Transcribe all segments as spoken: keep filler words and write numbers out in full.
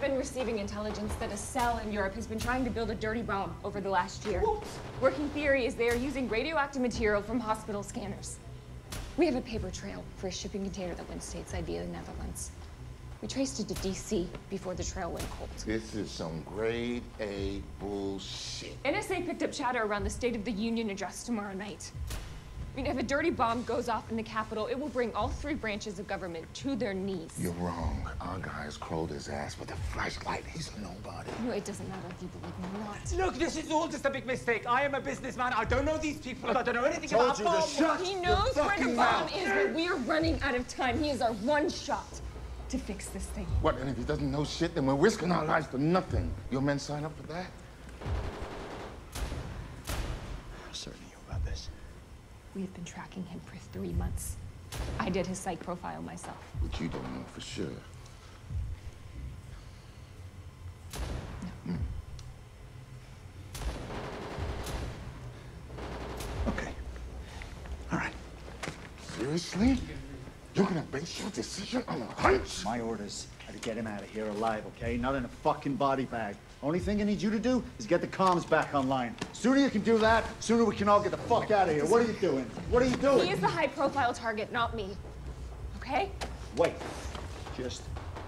I've been receiving intelligence that a cell in Europe has been trying to build a dirty bomb over the last year. What? Working theory is they are using radioactive material from hospital scanners. We have a paper trail for a shipping container that went stateside via the Netherlands. We traced it to D C before the trail went cold. This is some grade A bullshit. N S A picked up chatter around the State of the Union address tomorrow night. I mean, if a dirty bomb goes off in the Capitol, it will bring all three branches of government to their knees. You're wrong. Our guy's crowed his ass with a flashlight. He's a nobody. No, it doesn't matter if you believe me or not. Look, this is all just a big mistake. I am a businessman. I don't know these people. I don't know anything about bombs. He knows where the bomb is, but we are running out of time. He is our one shot to fix this thing. What, and if he doesn't know shit, then we're risking our lives for nothing. Your men sign up for that? How certain are you about this? We have been tracking him for three months. I did his psych profile myself. But you don't know for sure. No. Mm. Okay. All right. Seriously? You're gonna base your decision on a hunch? My orders are to get him out of here alive, okay? Not in a fucking body bag. Only thing I need you to do is get the comms back online. Sooner you can do that, sooner we can all get the fuck out of here. What are you doing? What are you doing? He is the high-profile target, not me. Okay? Wait. Just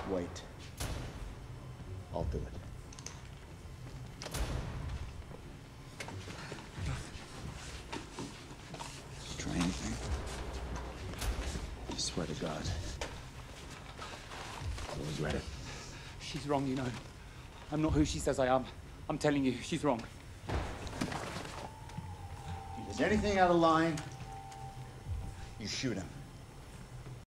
wait. I'll do it. I swear to God. I always read it. She's wrong, you know. I'm not who she says I am. I'm telling you, she's wrong. If there's anything out of line, you shoot him.